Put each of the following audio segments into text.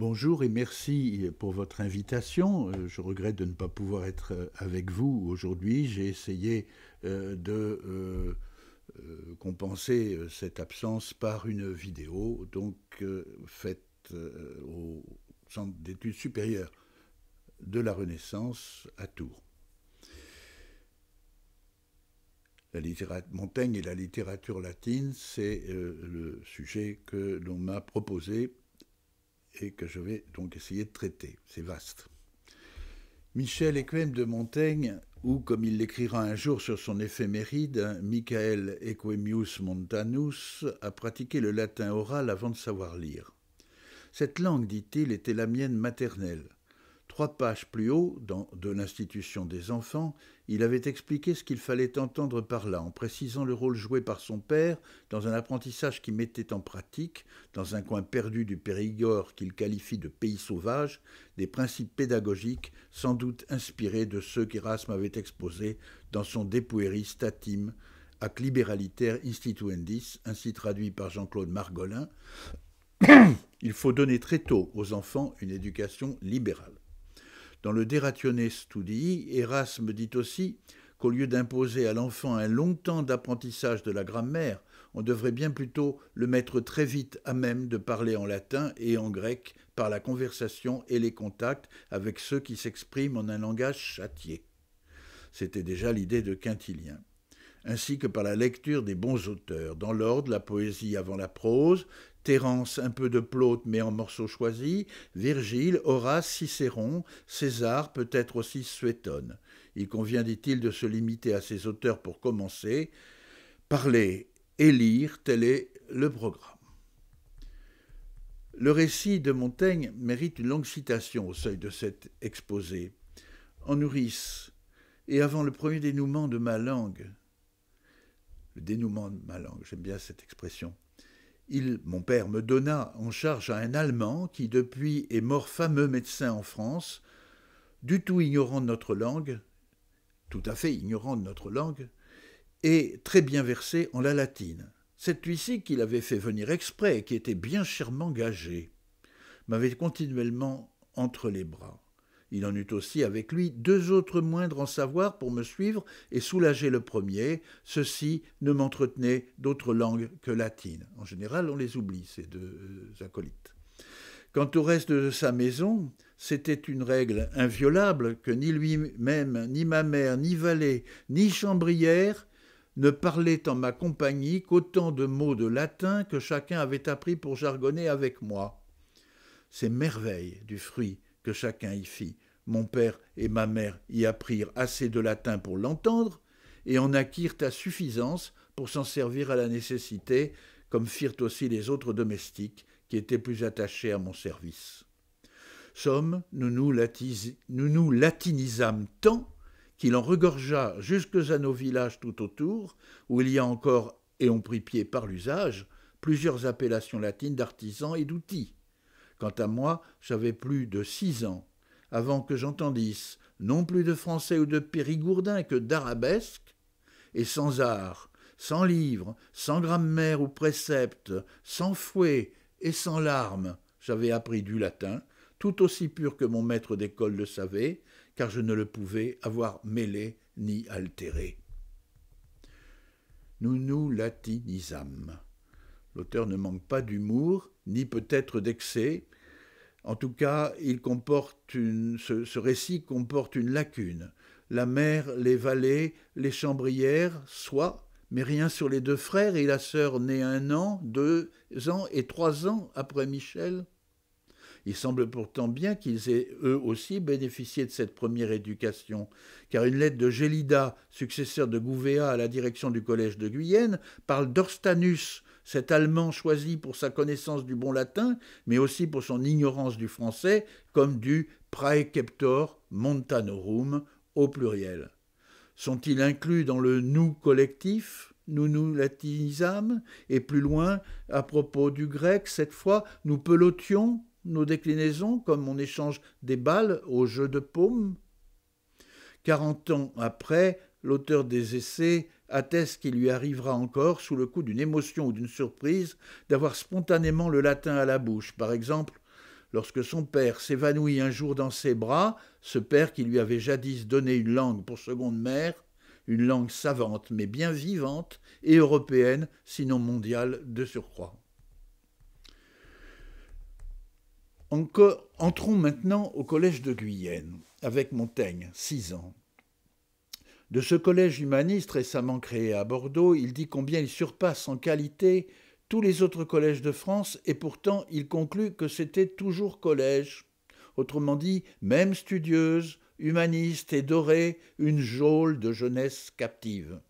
Bonjour et merci pour votre invitation. Je regrette de ne pas pouvoir être avec vous aujourd'hui. J'ai essayé de compenser cette absence par une vidéo donc faite au Centre d'études supérieures de la Renaissance à Tours. La littérature Montaigne et la littérature latine, c'est le sujet que l'on m'a proposé et que je vais donc essayer de traiter. C'est vaste. Michel Equem de Montaigne, ou comme il l'écrira un jour sur son éphéméride, Michael Equemius Montanus, a pratiqué le latin oral avant de savoir lire. Cette langue, dit-il, était la mienne maternelle. 3 pages plus haut, dans De l'institution des enfants, il avait expliqué ce qu'il fallait entendre par là, en précisant le rôle joué par son père dans un apprentissage qui mettait en pratique, dans un coin perdu du Périgord qu'il qualifie de pays sauvage, des principes pédagogiques sans doute inspirés de ceux qu'Erasme avait exposés dans son De pueris statim ac liberaliter instituendis, ainsi traduit par Jean-Claude Margolin. Il faut donner très tôt aux enfants une éducation libérale. Dans le De ratione studii, Erasme dit aussi qu'au lieu d'imposer à l'enfant un long temps d'apprentissage de la grammaire, on devrait bien plutôt le mettre très vite à même de parler en latin et en grec par la conversation et les contacts avec ceux qui s'expriment en un langage châtié. C'était déjà l'idée de Quintilien. Ainsi que par la lecture des bons auteurs, dans l'ordre, la poésie avant la prose, Térence, un peu de Plaute mais en morceaux choisis, Virgile, Horace, Cicéron, César, peut-être aussi Suétone. Il convient, dit-il, de se limiter à ces auteurs pour commencer. Parler et lire, tel est le programme. Le récit de Montaigne mérite une longue citation au seuil de cet exposé. En nourrice, et avant le premier dénouement de ma langue, le dénouement de ma langue, j'aime bien cette expression, mon père me donna en charge à un Allemand qui, depuis, est mort fameux médecin en France, du tout ignorant de notre langue, tout à fait ignorant de notre langue, et très bien versé en la latine. Celui-ci qu'il avait fait venir exprès et qui était bien chèrement gagé, m'avait continuellement entre les bras. Il en eut aussi avec lui 2 autres moindres en savoir pour me suivre et soulager le premier. Ceux-ci ne m'entretenaient d'autres langues que latine. En général, on les oublie, ces 2 acolytes. Quant au reste de sa maison, c'était une règle inviolable que ni lui-même, ni ma mère, ni valet, ni chambrière ne parlaient en ma compagnie qu'autant de mots de latin que chacun avait appris pour jargonner avec moi. Ces merveilles du fruit que chacun y fit. Mon père et ma mère y apprirent assez de latin pour l'entendre, et en acquirent à suffisance pour s'en servir à la nécessité, comme firent aussi les autres domestiques qui étaient plus attachés à mon service. Somme, nous nous latinisâmes tant qu'il en regorgea jusque à nos villages tout autour, où il y a encore, et on prit pied par l'usage, plusieurs appellations latines d'artisans et d'outils. Quant à moi, j'avais plus de 6 ans, avant que j'entendisse non plus de français ou de périgourdin que d'arabesque, et sans art, sans livre, sans grammaire ou précepte, sans fouet et sans larmes, j'avais appris du latin, tout aussi pur que mon maître d'école le savait, car je ne le pouvais avoir mêlé ni altéré. Nous nous latinisâmes. L'auteur ne manque pas d'humour, ni peut-être d'excès. En tout cas, il comporte ce récit comporte une lacune. La mère, les valets, les chambrières, soit, mais rien sur les 2 frères et la sœur née 1 an, 2 ans et 3 ans après Michel. Il semble pourtant bien qu'ils aient eux aussi bénéficié de cette première éducation, car une lettre de Gélida, successeur de Gouvéa à la direction du collège de Guyenne, parle d'Orstanus, cet Allemand choisi pour sa connaissance du bon latin, mais aussi pour son ignorance du français, comme du praeceptor montanorum au pluriel. Sont-ils inclus dans le « nous » collectif ? Nous nous latinisâmes, et plus loin, à propos du grec, cette fois, nous pelotions nos déclinaisons, comme on échange des balles au jeu de paume. 40 ans après, l'auteur des essais atteste qu'il lui arrivera encore, sous le coup d'une émotion ou d'une surprise, d'avoir spontanément le latin à la bouche. Par exemple, lorsque son père s'évanouit un jour dans ses bras, ce père qui lui avait jadis donné une langue pour seconde mère, une langue savante mais bien vivante et européenne, sinon mondiale de surcroît. Entrons maintenant au collège de Guyenne, avec Montaigne, 6 ans. De ce collège humaniste récemment créé à Bordeaux, il dit combien il surpasse en qualité tous les autres collèges de France et pourtant il conclut que c'était toujours collège. Autrement dit, même studieuse, humaniste et dorée, une geôle de jeunesse captive.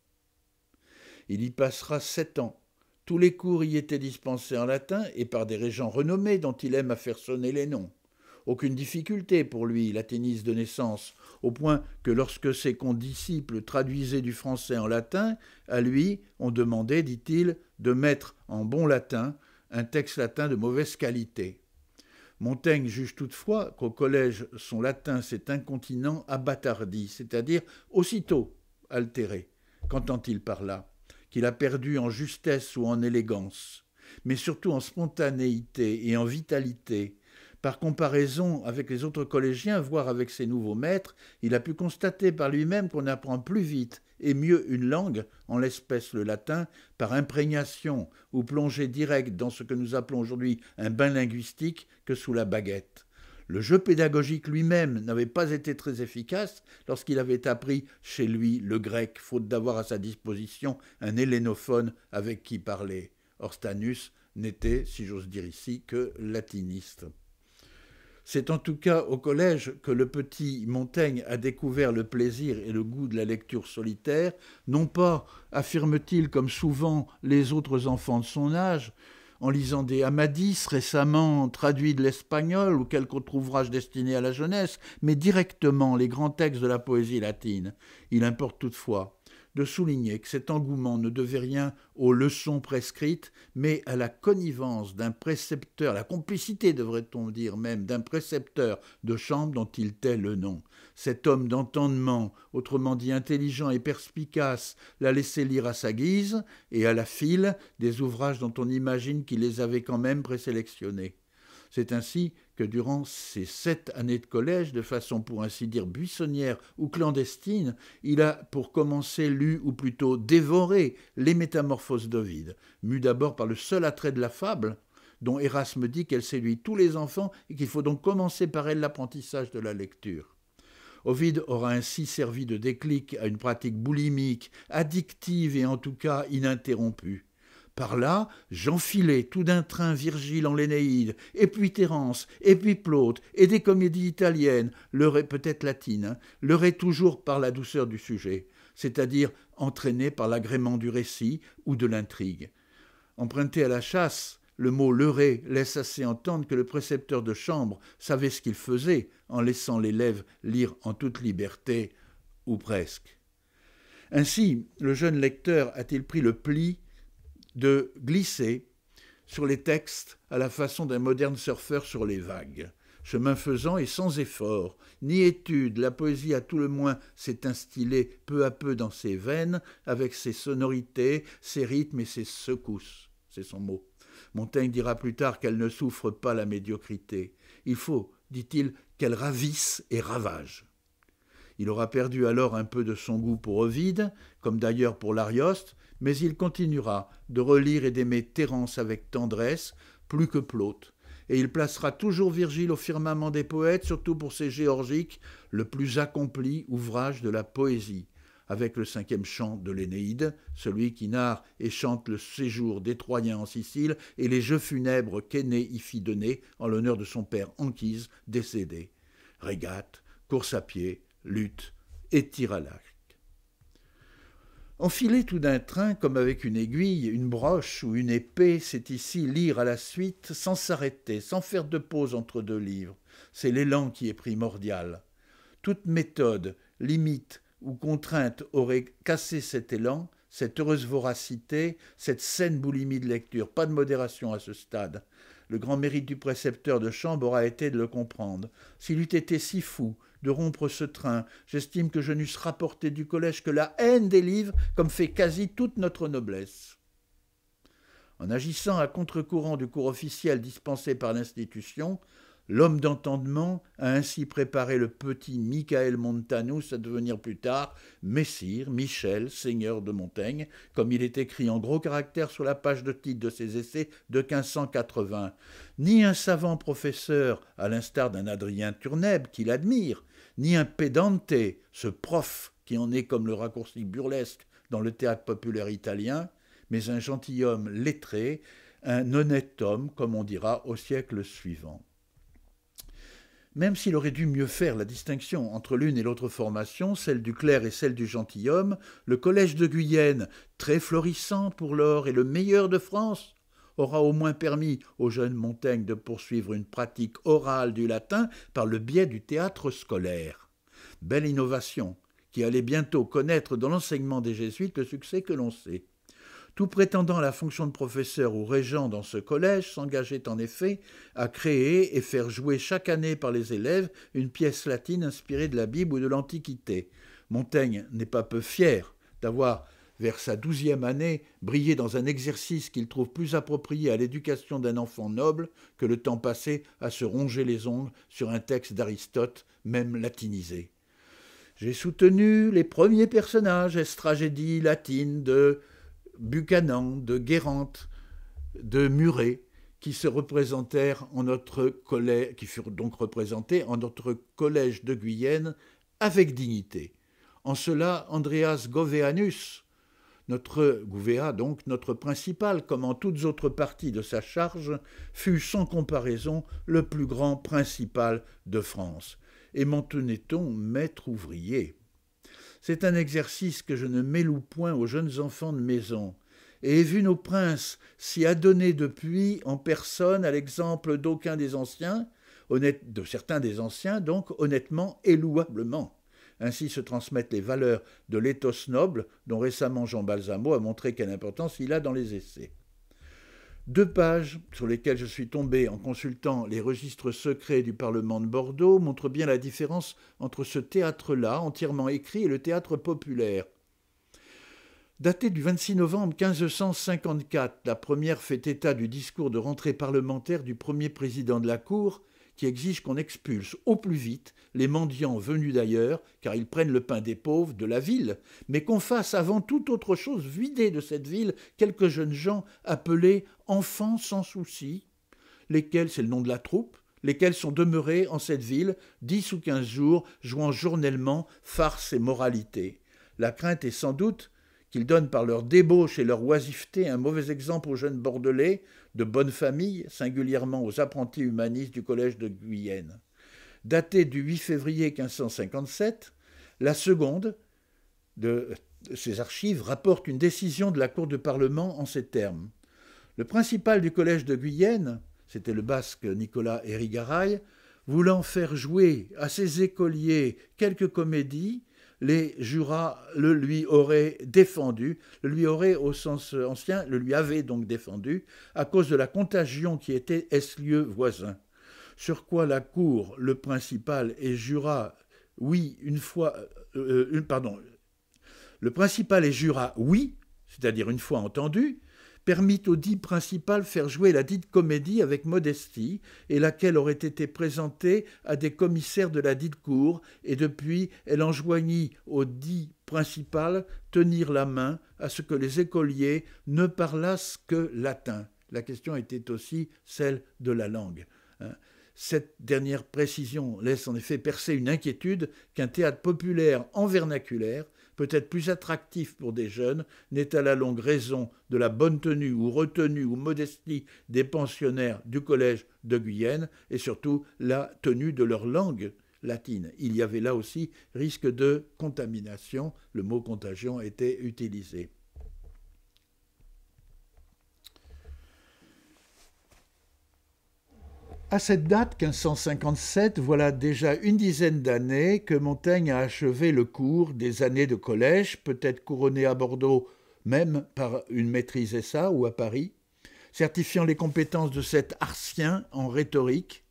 Il y passera 7 ans. Tous les cours y étaient dispensés en latin et par des régents renommés dont il aime à faire sonner les noms. Aucune difficulté pour lui, latiniste de naissance, au point que lorsque ses condisciples traduisaient du français en latin, à lui on demandait, dit-il, de mettre en bon latin un texte latin de mauvaise qualité. Montaigne juge toutefois qu'au collège son latin s'est incontinent abattardi, c'est-à-dire aussitôt altéré. Qu'entend-il par là? Qu'il a perdu en justesse ou en élégance, mais surtout en spontanéité et en vitalité. Par comparaison avec les autres collégiens, voire avec ses nouveaux maîtres, il a pu constater par lui-même qu'on apprend plus vite et mieux une langue, en l'espèce le latin, par imprégnation ou plongée directe dans ce que nous appelons aujourd'hui un bain linguistique, que sous la baguette. Le jeu pédagogique lui-même n'avait pas été très efficace lorsqu'il avait appris chez lui le grec, faute d'avoir à sa disposition un hellénophone avec qui parler. Orstanus n'était, si j'ose dire ici, que latiniste. C'est en tout cas au collège que le petit Montaigne a découvert le plaisir et le goût de la lecture solitaire, non pas, affirme-t-il comme souvent les autres enfants de son âge, en lisant des Amadis récemment traduits de l'espagnol ou quelque autre ouvrage destiné à la jeunesse, mais directement les grands textes de la poésie latine. Il importe toutefois de souligner que cet engouement ne devait rien aux leçons prescrites, mais à la connivence d'un précepteur, la complicité devrait-on dire même, d'un précepteur de chambre dont il tait le nom. Cet homme d'entendement, autrement dit intelligent et perspicace, l'a laissé lire à sa guise et à la file des ouvrages dont on imagine qu'il les avait quand même présélectionnés. C'est ainsi que durant ces 7 années de collège, de façon pour ainsi dire buissonnière ou clandestine, il a pour commencer lu ou plutôt dévoré les Métamorphoses d'Ovide, mû d'abord par le seul attrait de la fable, dont Erasme dit qu'elle séduit tous les enfants et qu'il faut donc commencer par elle l'apprentissage de la lecture. Ovide aura ainsi servi de déclic à une pratique boulimique, addictive et en tout cas ininterrompue. Par là, j'enfilais tout d'un train Virgile en l'Énéide, et puis Térence, et puis Plaute, et des comédies italiennes, leurrées peut-être latines, leurrées toujours par la douceur du sujet, c'est-à-dire entraînées par l'agrément du récit ou de l'intrigue. Emprunté à la chasse, le mot « leurré » laisse assez entendre que le précepteur de chambre savait ce qu'il faisait en laissant l'élève lire en toute liberté, ou presque. Ainsi, le jeune lecteur a-t-il pris le pli de glisser sur les textes à la façon d'un moderne surfeur sur les vagues. Chemin faisant et sans effort, ni étude, la poésie à tout le moins s'est instillée peu à peu dans ses veines, avec ses sonorités, ses rythmes et ses secousses. C'est son mot. Montaigne dira plus tard qu'elle ne souffre pas la médiocrité. Il faut, dit-il, qu'elle ravisse et ravage. Il aura perdu alors un peu de son goût pour Ovide, comme d'ailleurs pour l'Arioste, mais il continuera de relire et d'aimer Térence avec tendresse, plus que Plaute, et il placera toujours Virgile au firmament des poètes, surtout pour ses géorgiques, le plus accompli ouvrage de la poésie, avec le 5e chant de l'Énéide, celui qui narre et chante le séjour des Troyens en Sicile et les jeux funèbres qu'Énée y fit donner en l'honneur de son père Anchise, décédé. Régate, course à pied, lutte et tir à l'arc. Enfiler tout d'un train, comme avec une aiguille, une broche ou une épée, c'est ici lire à la suite, sans s'arrêter, sans faire de pause entre deux livres. C'est l'élan qui est primordial. Toute méthode, limite ou contrainte aurait cassé cet élan, cette heureuse voracité, cette saine boulimie de lecture. Pas de modération à ce stade. Le grand mérite du précepteur de chambre aura été de le comprendre. S'il eût été si fou de rompre ce train, j'estime que je n'eusse rapporté du collège que la haine des livres, comme fait quasi toute notre noblesse. En agissant à contre-courant du cours officiel dispensé par l'institution, L'homme d'entendement a ainsi préparé le petit Michael Montanus à devenir plus tard Messire, Michel, seigneur de Montaigne, comme il est écrit en gros caractères sur la page de titre de ses essais de 1580. Ni un savant professeur, à l'instar d'un Adrien Turnèbe qu'il admire, ni un pedante, ce prof qui en est comme le raccourci burlesque dans le théâtre populaire italien, mais un gentilhomme lettré, un honnête homme, comme on dira, au siècle suivant. Même s'il aurait dû mieux faire la distinction entre l'une et l'autre formation, celle du clerc et celle du gentilhomme, le collège de Guyenne, très florissant pour l'or et le meilleur de France, aura au moins permis au jeune Montaigne de poursuivre une pratique orale du latin par le biais du théâtre scolaire. Belle innovation, qui allait bientôt connaître dans l'enseignement des jésuites le succès que l'on sait. Tout prétendant à la fonction de professeur ou régent dans ce collège s'engageait en effet à créer et faire jouer chaque année par les élèves une pièce latine inspirée de la Bible ou de l'Antiquité. Montaigne n'est pas peu fier d'avoir, vers sa 12e année, brillé dans un exercice qu'il trouve plus approprié à l'éducation d'un enfant noble que le temps passé à se ronger les ongles sur un texte d'Aristote, même latinisé. J'ai soutenu les premiers personnages, estragédie latine de Buchanan, de Guérante, de Muret, qui furent donc représentés en notre collège de Guyenne avec dignité. En cela, Andreas Gouvéanus, notre principal, comme en toutes autres parties de sa charge, fut sans comparaison le plus grand principal de France. Et m'en tenait-on maître ouvrier. C'est un exercice que je ne m'éloue point aux jeunes enfants de maison, et ai vu nos princes s'y adonner depuis en personne à l'exemple de certains des anciens, donc honnêtement et louablement. Ainsi se transmettent les valeurs de l'éthos noble, dont récemment Jean Balsamo a montré quelle importance il a dans les essais. Deux pages sur lesquelles je suis tombé en consultant les registres secrets du Parlement de Bordeaux montrent bien la différence entre ce théâtre-là, entièrement écrit, et le théâtre populaire. Daté du 26 novembre 1554, la première fait état du discours de rentrée parlementaire du premier président de la Cour qui exige qu'on expulse au plus vite les mendiants venus d'ailleurs, car ils prennent le pain des pauvres de la ville, mais qu'on fasse avant toute autre chose vider de cette ville quelques jeunes gens appelés « enfants sans souci », lesquels, c'est le nom de la troupe, lesquels sont demeurés en cette ville 10 ou 15 jours, jouant journellement farce et moralité. La crainte est sans doute qu'ils donnent par leur débauche et leur oisiveté un mauvais exemple aux jeunes bordelais, de bonne famille, singulièrement aux apprentis humanistes du collège de Guyenne. Datée du 8 février 1557, la seconde de ses archives rapporte une décision de la Cour de Parlement en ces termes. Le principal du collège de Guyenne, c'était le basque Nicolas Érigaray, voulant faire jouer à ses écoliers quelques comédies, les jurats le lui auraient défendu, le lui aurait au sens ancien, le lui avait donc défendu, à cause de la contagion qui était ès-lieu voisin. Sur quoi la cour, le principal, et jura, oui, une fois, le principal et jura, oui, c'est-à-dire une fois entendu, permit au dit principal faire jouer la dite comédie avec modestie, et laquelle aurait été présentée à des commissaires de la dite cour, et depuis elle enjoignit au dit principal tenir la main à ce que les écoliers ne parlassent que latin. La question était aussi celle de la langue. Cette dernière précision laisse en effet percer une inquiétude qu'un théâtre populaire en vernaculaire, peut-être plus attractif pour des jeunes, n'est à la longue raison de la bonne tenue ou retenue ou modestie des pensionnaires du collège de Guyenne et surtout la tenue de leur langue latine. Il y avait là aussi risque de contamination, le mot contagion était utilisé. À cette date, 1557, voilà déjà une dizaine d'années que Montaigne a achevé le cours des années de collège, peut-être couronné à Bordeaux même par une maîtrise ESSA ou à Paris, certifiant les compétences de cet arcien en rhétorique,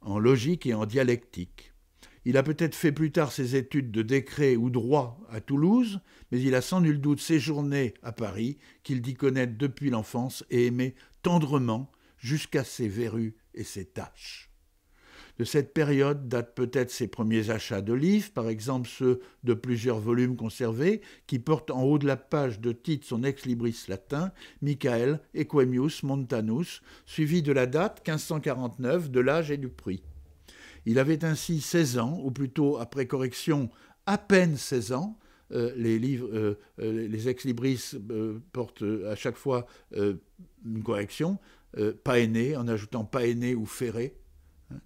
en logique et en dialectique. Il a peut-être fait plus tard ses études de décret ou droit à Toulouse, mais il a sans nul doute séjourné à Paris, qu'il dit connaître depuis l'enfance et aimer tendrement, jusqu'à ses verrues et ses taches. De cette période datent peut-être ses premiers achats de livres, par exemple ceux de plusieurs volumes conservés, qui portent en haut de la page de titre son ex-libris latin, Michael Equemius Montanus, suivi de la date 1549 de l'âge et du prix. Il avait ainsi 16 ans, ou plutôt, après correction, à peine 16 ans. Les ex-libris portent à chaque fois une correction, paéné, en ajoutant paéné ou ferré,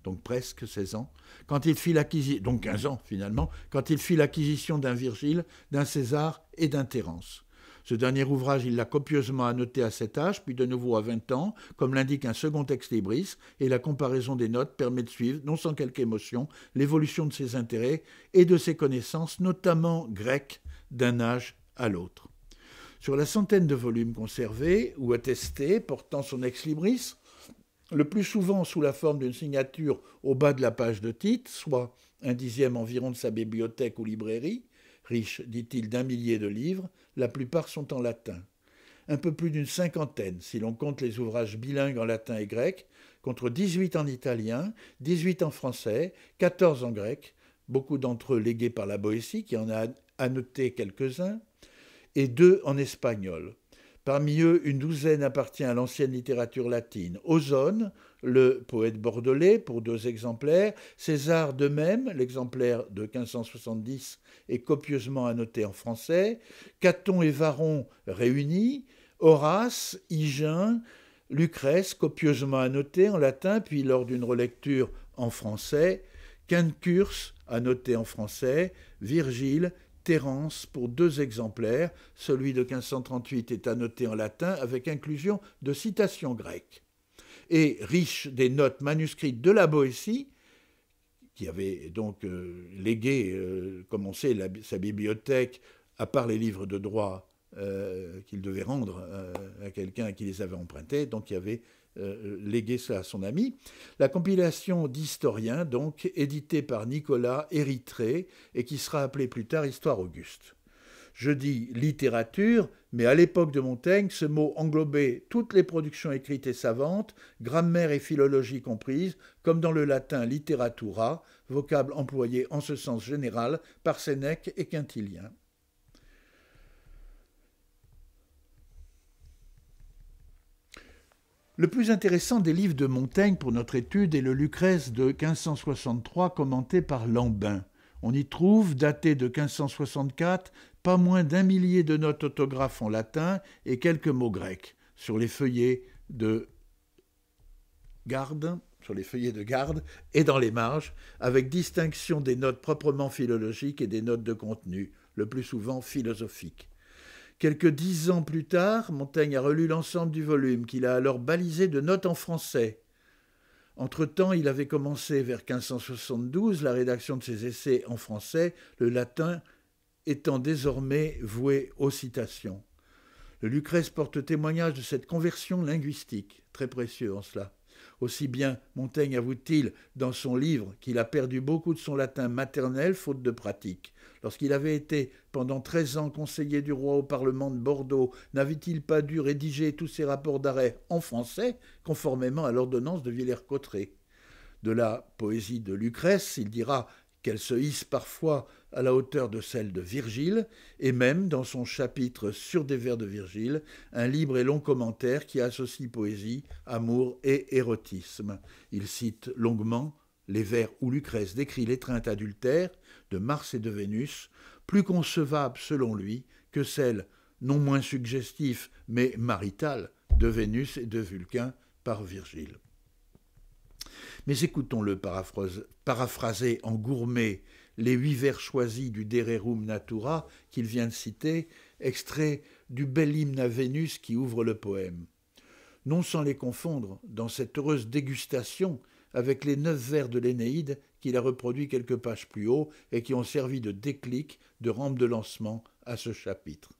donc presque 16 ans, quand il fit l'acquisition, donc 15 ans finalement, quand il fit l'acquisition d'un Virgile, d'un César et d'un Térence. Ce dernier ouvrage, il l'a copieusement annoté à cet âge, puis de nouveau à 20 ans, comme l'indique un second ex-libris, et la comparaison des notes permet de suivre, non sans quelque émotion, l'évolution de ses intérêts et de ses connaissances, notamment grecques, d'un âge à l'autre. Sur la centaine de volumes conservés ou attestés portant son ex-libris, le plus souvent sous la forme d'une signature au bas de la page de titre, soit 1/10 environ de sa bibliothèque ou librairie, riche, dit-il, d'un millier de livres, la plupart sont en latin. Un peu plus d'une cinquantaine, si l'on compte les ouvrages bilingues en latin et grec, contre 18 en italien, 18 en français, 14 en grec, beaucoup d'entre eux légués par la Boétie, qui en a annoté quelques-uns, et 2 en espagnol. Parmi eux, une douzaine appartient à l'ancienne littérature latine. Ozone, le poète bordelais, pour 2 exemplaires, César de même, l'exemplaire de 1570 est copieusement annoté en français, Caton et Varron réunis, Horace, Hygin, Lucrèce, copieusement annoté en latin, puis lors d'une relecture en français, Quincurs, annoté en français, Virgile, Térence pour 2 exemplaires, celui de 1538 est annoté en latin avec inclusion de citations grecques. Et riche des notes manuscrites de la Boétie, qui avait donc légué, comme on sait, sa bibliothèque, à part les livres de droit qu'il devait rendre à quelqu'un qui les avait empruntés, donc il y avait légué cela à son ami. La compilation d'historiens, donc, éditée par Nicolas Érythrée et qui sera appelée plus tard Histoire Auguste. Je dis littérature, mais à l'époque de Montaigne, ce mot englobait toutes les productions écrites et savantes, grammaire et philologie comprises, comme dans le latin literatura, vocable employé en ce sens général par Sénèque et Quintilien. Le plus intéressant des livres de Montaigne pour notre étude est le Lucrèce de 1563 commenté par Lambin. On y trouve, daté de 1564, pas moins d'un millier de notes autographes en latin et quelques mots grecs sur les feuillets de garde, et dans les marges, avec distinction des notes proprement philologiques et des notes de contenu, le plus souvent philosophiques. Quelques 10 ans plus tard, Montaigne a relu l'ensemble du volume, qu'il a alors balisé de notes en français. Entre-temps, il avait commencé vers 1572 la rédaction de ses essais en français, le latin étant désormais voué aux citations. Le Lucrèce porte témoignage de cette conversion linguistique, très précieux en cela. Aussi bien, Montaigne avoue-t-il dans son livre qu'il a perdu beaucoup de son latin maternel faute de pratique. Lorsqu'il avait été pendant 13 ans conseiller du roi au Parlement de Bordeaux, n'avait-il pas dû rédiger tous ses rapports d'arrêt en français, conformément à l'ordonnance de Villers-Cotterêts? De la poésie de Lucrèce, il dira qu'elle se hisse parfois à la hauteur de celle de Virgile, et même dans son chapitre sur des vers de Virgile, un libre et long commentaire qui associe poésie, amour et érotisme. Il cite longuement les vers où Lucrèce décrit l'étreinte adultère de Mars et de Vénus, plus concevable selon lui que celle, non moins suggestive mais maritale, de Vénus et de Vulcain par Virgile. Mais écoutons-le paraphraser en gourmet les 8 vers choisis du De Rerum Natura qu'il vient de citer, extraits du bel hymne à Vénus qui ouvre le poème. Non sans les confondre, dans cette heureuse dégustation, avec les 9 vers de l'Énéide qu'il a reproduits quelques pages plus haut et qui ont servi de déclic, de rampe de lancement à ce chapitre.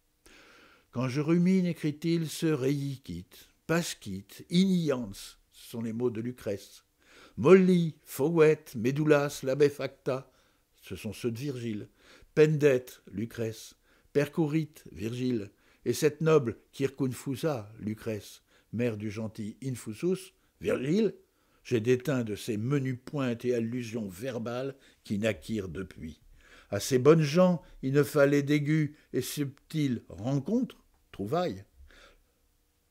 « Quand je rumine, écrit-il, ce reiicit, pascit, inians » ce sont les mots de Lucrèce. Molli, Fouette, Médulas, Labefacta, ce sont ceux de Virgile. Pendet, Lucrèce. Percurrit, Virgile. Et cette noble Circunfusa, Lucrèce. maire du gentil Infusus, Virgile, j'ai déteint de ces menus pointes et allusions verbales qui naquirent depuis. À ces bonnes gens, il ne fallait d'aigus et subtiles rencontres, trouvailles,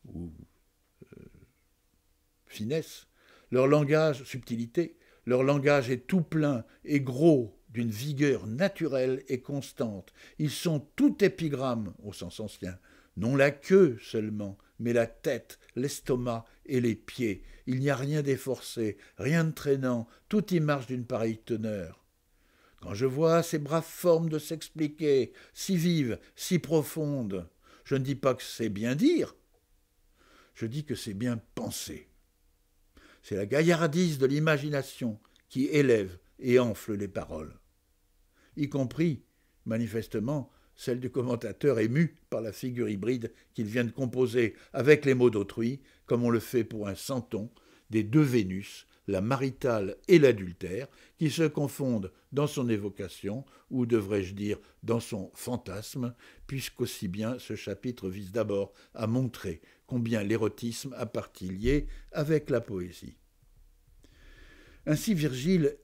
ou finesse. Leur langage, subtilité, leur langage est tout plein et gros d'une vigueur naturelle et constante. Ils sont tout épigrammes, au sens ancien, non la queue seulement, mais la tête, l'estomac et les pieds. Il n'y a rien d'efforcé, rien de traînant, tout y marche d'une pareille teneur. Quand je vois ces braves formes de s'expliquer, si vives, si profondes, je ne dis pas que c'est bien dire, je dis que c'est bien penser. C'est la gaillardise de l'imagination qui élève et enfle les paroles, y compris, manifestement, celle du commentateur ému par la figure hybride qu'il vient de composer avec les mots d'autrui, comme on le fait pour un santon, des deux Vénus, la maritale et l'adultère, qui se confondent dans son évocation, ou devrais-je dire dans son fantasme, puisqu'aussi bien ce chapitre vise d'abord à montrer combien l'érotisme a partie liée avec la poésie. Ainsi Virgile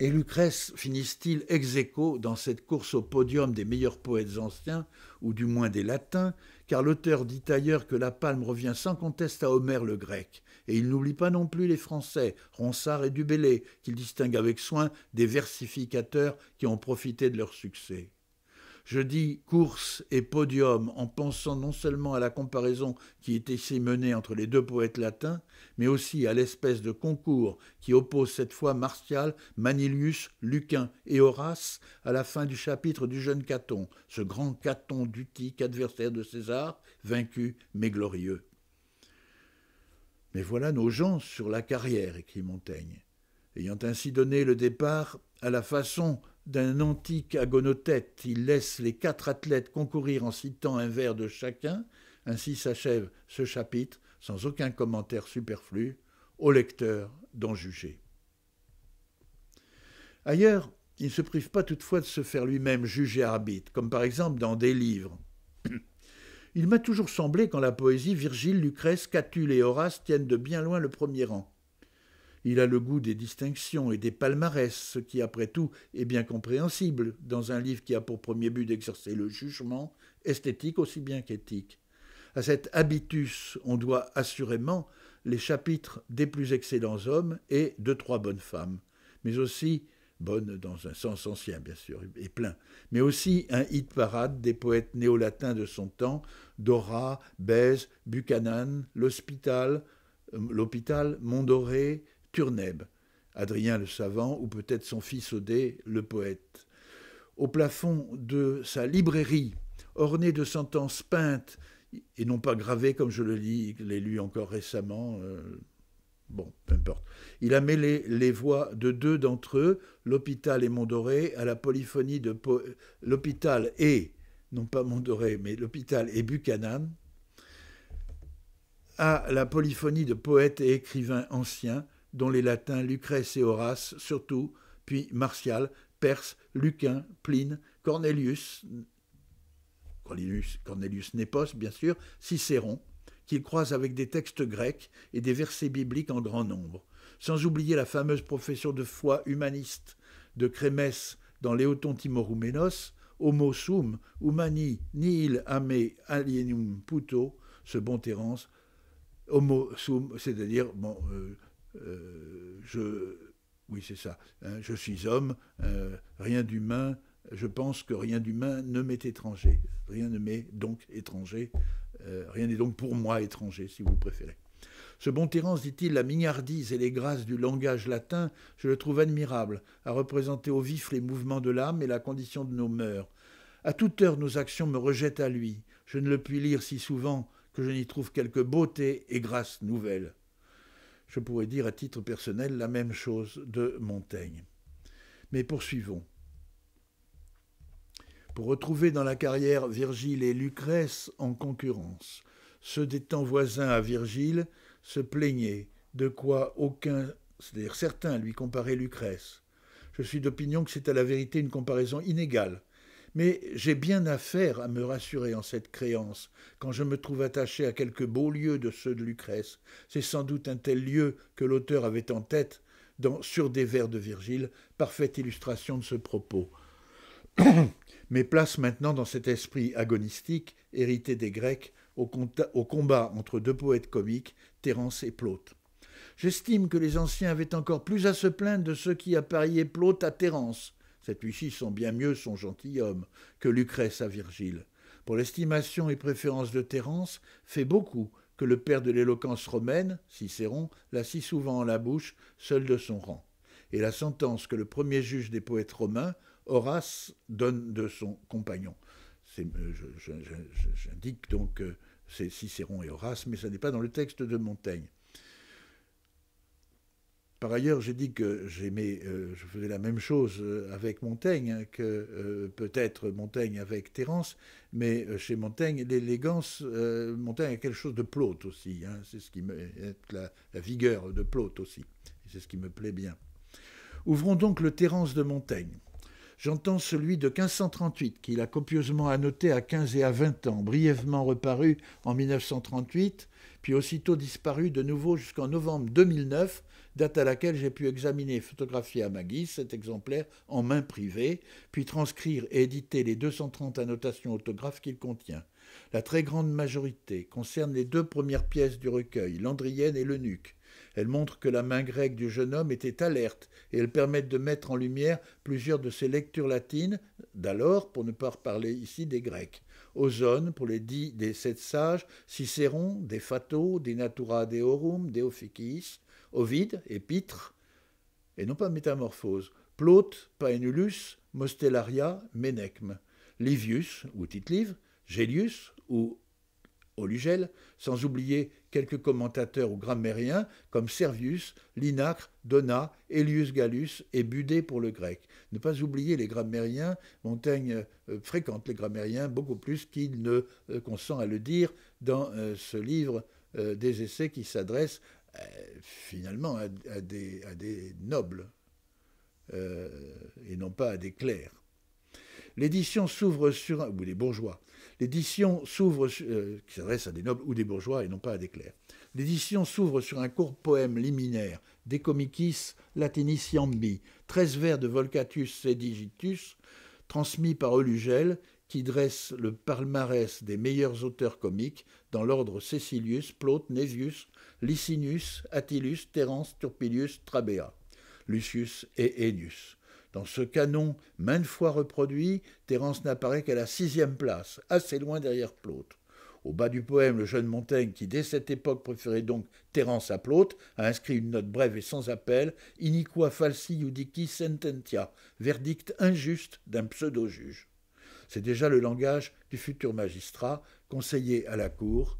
et Lucrèce finissent-ils ex aequo dans cette course au podium des meilleurs poètes anciens, ou du moins des latins, car l'auteur dit ailleurs que la palme revient sans conteste à Homère le grec, et il n'oublie pas non plus les Français, Ronsard et Dubélé, qu'il distingue avec soin des versificateurs qui ont profité de leur succès. Je dis course et podium en pensant non seulement à la comparaison qui est ici menée entre les deux poètes latins, mais aussi à l'espèce de concours qui oppose cette fois Martial, Manilius, Lucain et Horace à la fin du chapitre du jeune Caton, ce grand Caton d'Utique, adversaire de César, vaincu mais glorieux. Mais voilà nos gens sur la carrière, écrit Montaigne, ayant ainsi donné le départ à la façon d'un antique agonothète, il laisse les quatre athlètes concourir en citant un vers de chacun. Ainsi s'achève ce chapitre, sans aucun commentaire superflu, au lecteur d'en juger. Ailleurs, il ne se prive pas toutefois de se faire lui-même juger arbitre, comme par exemple dans des livres. Il m'a toujours semblé qu'en la poésie, Virgile, Lucrèce, Catulle et Horace tiennent de bien loin le premier rang. Il a le goût des distinctions et des palmarès, ce qui, après tout, est bien compréhensible dans un livre qui a pour premier but d'exercer le jugement, esthétique aussi bien qu'éthique. À cet habitus, on doit assurément les chapitres des plus excellents hommes et de trois bonnes femmes, mais aussi, bonnes dans un sens ancien bien sûr, et plein, mais aussi un hit-parade des poètes néo-latins de son temps, Dora, Bèze, Buchanan, L'Hôpital, Mondoré, Turneb, Adrien le savant, ou peut-être son fils Odée, le poète. Au plafond de sa librairie, ornée de sentences peintes, et non pas gravées comme je l'ai lu encore récemment, bon, peu importe. Il a mêlé les voix de deux d'entre eux, l'Hôpital et Mondoré, à la polyphonie de l'Hôpital et, non pas Mondoré, mais l'Hôpital et Buchanan, à la polyphonie de poètes et écrivains anciens, dont les latins Lucrèce et Horace surtout, puis Martial, Perse, Lucain, Pline, Cornelius Nepos, bien sûr, Cicéron, qu'il croise avec des textes grecs et des versets bibliques en grand nombre, sans oublier la fameuse profession de foi humaniste de Crémès dans Léoton Timorumènos, Homo sum, humani, nihil ame alienum puto, ce bon Térence, Homo sum, c'est-à-dire, bon, oui c'est ça, hein, je suis homme, rien d'humain, je pense que rien d'humain ne m'est étranger, rien ne m'est donc étranger, rien n'est donc pour moi étranger, si vous préférez. Ce bon Térence, dit-il, la mignardise et les grâces du langage latin, je le trouve admirable, à représenter au vif les mouvements de l'âme et la condition de nos mœurs. À toute heure nos actions me rejettent à lui, je ne le puis lire si souvent, que je n'y trouve quelque beauté et grâce nouvelle. Je pourrais dire à titre personnel la même chose de Montaigne. Mais poursuivons. Pour retrouver dans la carrière Virgile et Lucrèce en concurrence, ceux des temps voisins à Virgile se plaignaient de quoi aucun, c'est-à-dire certains, lui comparaient Lucrèce. Je suis d'opinion que c'est à la vérité une comparaison inégale, Mais j'ai bien affaire à me rassurer en cette créance, quand je me trouve attaché à quelque beau lieu de ceux de Lucrèce. C'est sans doute un tel lieu que l'auteur avait en tête dans « Sur des vers de Virgile », parfaite illustration de ce propos. Mais place maintenant dans cet esprit agonistique, hérité des Grecs, au combat entre deux poètes comiques, Térence et Plaute. J'estime que les anciens avaient encore plus à se plaindre de ceux qui appariaient Plaute à Térence, celui-ci sent bien mieux son gentilhomme, que Lucrèce à Virgile. Pour l'estimation et préférence de Térence, fait beaucoup que le père de l'éloquence romaine, Cicéron, l'a si souvent en la bouche, seul de son rang. Et la sentence que le premier juge des poètes romains, Horace, donne de son compagnon. J'indique donc que c'est Cicéron et Horace, mais ça n'est pas dans le texte de Montaigne. Par ailleurs, j'ai dit que je faisais la même chose avec Montaigne, hein, que peut-être Montaigne avec Térence, mais chez Montaigne, l'élégance, Montaigne a quelque chose de Plaute aussi, hein, c'est ce qui me, la vigueur de Plaute aussi, c'est ce qui me plaît bien. Ouvrons donc le Térence de Montaigne. J'entends celui de 1538, qu'il a copieusement annoté à 15 et à 20 ans, brièvement reparu en 1938, puis aussitôt disparu de nouveau jusqu'en novembre 2009, date à laquelle j'ai pu examiner et photographier à ma guise cet exemplaire en main privée, puis transcrire et éditer les 230 annotations autographes qu'il contient. La très grande majorité concerne les deux premières pièces du recueil, l'Andrienne et l'Eunuque. Elles montrent que la main grecque du jeune homme était alerte et elles permettent de mettre en lumière plusieurs de ses lectures latines, d'alors pour ne pas reparler ici des Grecs. Ozone pour les dits des sept sages, Cicéron, des Fatos, des Natura Deorum, des Officis, Ovide, Épître, et non pas Métamorphose, Plaute, Paenulus, Mostellaria, Ménechme, Livius ou Tite-Live, Gélius ou Olugel, sans oublier quelques commentateurs ou grammairiens comme Servius, Linacre, Donat, Elius Gallus et Budé pour le grec. Ne pas oublier les grammairiens, Montaigne fréquente les grammairiens beaucoup plus qu'il ne consent à le dire dans ce livre des essais qui s'adresse finalement à des nobles et non pas à des clercs. L'édition s'ouvre sur ou des bourgeois. L'édition s'ouvre qui s'adresse à des nobles ou des bourgeois et non pas à des clercs. L'édition s'ouvre sur un court poème liminaire, De comicis latiniciambi, 13 vers de Volcatus Sedigitus, transmis par Olugel, qui dresse le palmarès des meilleurs auteurs comiques dans l'ordre Cecilius, Plaute, Nevius, Licinius, Attilus, Térence, Turpilius, Trabea, Lucius et Ennius. Dans ce canon, maintes fois reproduit, Térence n'apparaît qu'à la 6e place, assez loin derrière Plaute. Au bas du poème, le jeune Montaigne, qui dès cette époque préférait donc Térence à Plaute, a inscrit une note brève et sans appel, « Iniqua falsi judici sententia », verdict injuste d'un pseudo-juge. C'est déjà le langage du futur magistrat, conseiller à la cour,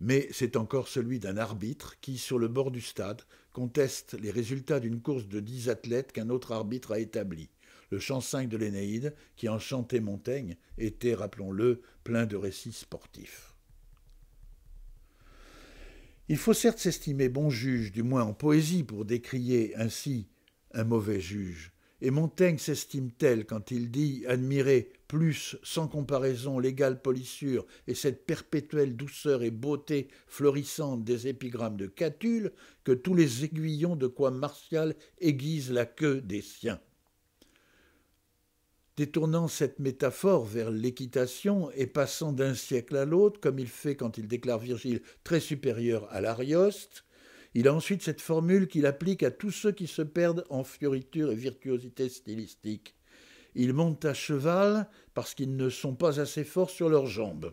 mais c'est encore celui d'un arbitre qui, sur le bord du stade, conteste les résultats d'une course de 10 athlètes qu'un autre arbitre a établie. Le chant 5 de l'Énéide, qui enchantait Montaigne, était, rappelons-le, plein de récits sportifs. Il faut certes s'estimer bon juge, du moins en poésie, pour décrier ainsi un mauvais juge. Et Montaigne s'estime tel quand il dit « admirer plus, sans comparaison, l'égale polissure et cette perpétuelle douceur et beauté florissante des épigrammes de Catulle que tous les aiguillons de quoi Martial aiguise la queue des siens ». Détournant cette métaphore vers l'équitation et passant d'un siècle à l'autre, comme il fait quand il déclare Virgile très supérieur à l'Arioste, il a ensuite cette formule qu'il applique à tous ceux qui se perdent en fioriture et virtuosité stylistique. Ils montent à cheval parce qu'ils ne sont pas assez forts sur leurs jambes.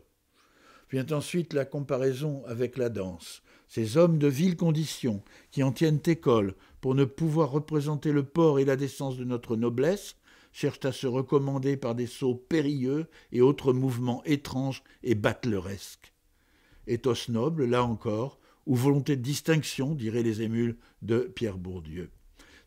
Vient ensuite la comparaison avec la danse. Ces hommes de vile condition qui en tiennent école pour ne pouvoir représenter le port et la décence de notre noblesse cherchent à se recommander par des sauts périlleux et autres mouvements étranges et battleresques. Éthos noble, là encore, ou volonté de distinction, diraient les émules de Pierre Bourdieu.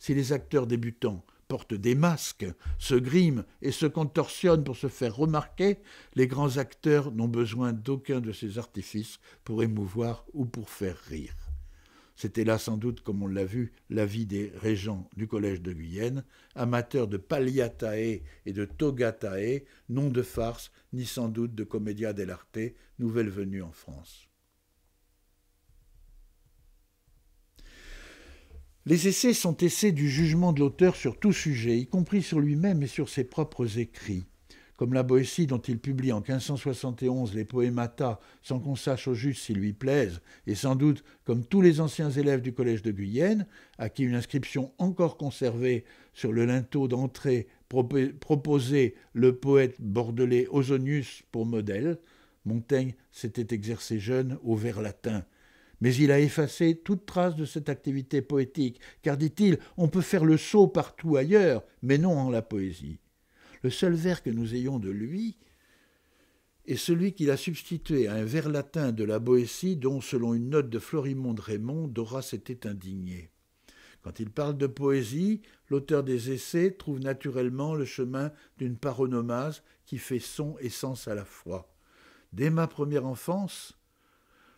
Si les acteurs débutants portent des masques, se griment et se contorsionnent pour se faire remarquer, les grands acteurs n'ont besoin d'aucun de ces artifices pour émouvoir ou pour faire rire. C'était là sans doute, comme on l'a vu, l'avis des régents du collège de Guyenne, amateurs de palliatae et de togatae, non de farce, ni sans doute de commedia dell'arte, nouvelle venue en France. Les essais sont essais du jugement de l'auteur sur tout sujet, y compris sur lui-même et sur ses propres écrits. Comme la Boétie dont il publie en 1571 les Poemata, sans qu'on sache au juste s'ils lui plaisent, et sans doute comme tous les anciens élèves du collège de Guyenne, à qui une inscription encore conservée sur le linteau d'entrée proposait le poète bordelais Ausonius pour modèle, Montaigne s'était exercé jeune au vers latin. Mais il a effacé toute trace de cette activité poétique, car, dit-il, on peut faire le saut partout ailleurs, mais non en la poésie. Le seul vers que nous ayons de lui est celui qu'il a substitué à un vers latin de la Boétie dont, selon une note de Florimonde Raymond, Horace était indigné. Quand il parle de poésie, l'auteur des essais trouve naturellement le chemin d'une paronomase qui fait son et sens à la fois. Dès ma première enfance,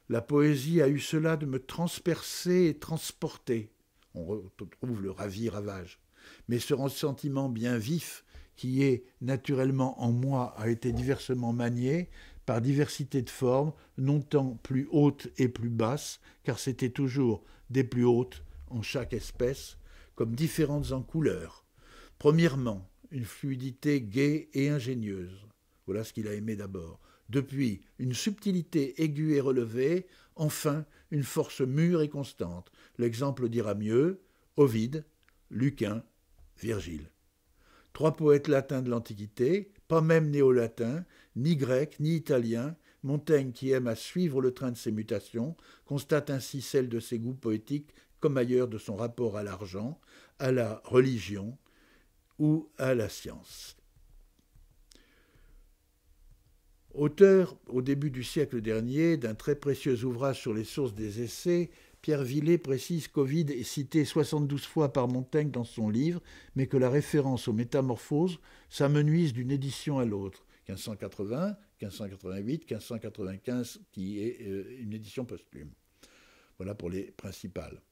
la poésie a eu cela de me transpercer et transporter. On retrouve le ravi-ravage. Mais ce ressentiment bien vif, qui est naturellement en moi, a été diversement manié par diversité de formes, non tant plus hautes et plus basses, car c'était toujours des plus hautes en chaque espèce, comme différentes en couleurs. Premièrement, une fluidité gaie et ingénieuse. Voilà ce qu'il a aimé d'abord. Depuis, une subtilité aiguë et relevée, enfin, une force mûre et constante. L'exemple dira mieux, Ovide, Lucain, Virgile. Trois poètes latins de l'Antiquité, pas même néo-latin, ni grec, ni italien, Montaigne, qui aime à suivre le train de ses mutations, constate ainsi celle de ses goûts poétiques comme ailleurs de son rapport à l'argent, à la religion ou à la science. Auteur, au début du siècle dernier, d'un très précieux ouvrage sur les sources des essais, Pierre Villé précise qu'Ovide est cité 72 fois par Montaigne dans son livre, mais que la référence aux métamorphoses s'amenuise d'une édition à l'autre, 1580, 1588, 1595, qui est une édition posthume. Voilà pour les principales.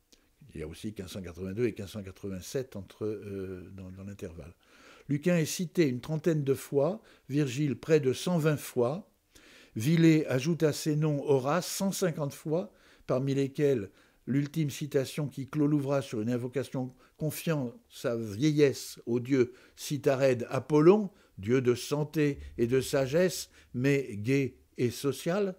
Il y a aussi 1582 et 1587 dans l'intervalle. Lucain est cité une trentaine de fois, Virgile près de 120 fois. Villé ajoute à ses noms Horace 150 fois, parmi lesquels l'ultime citation qui clôt l'ouvrage sur une invocation confiant sa vieillesse au dieu Cytarède Apollon, dieu de santé et de sagesse, mais gai et social.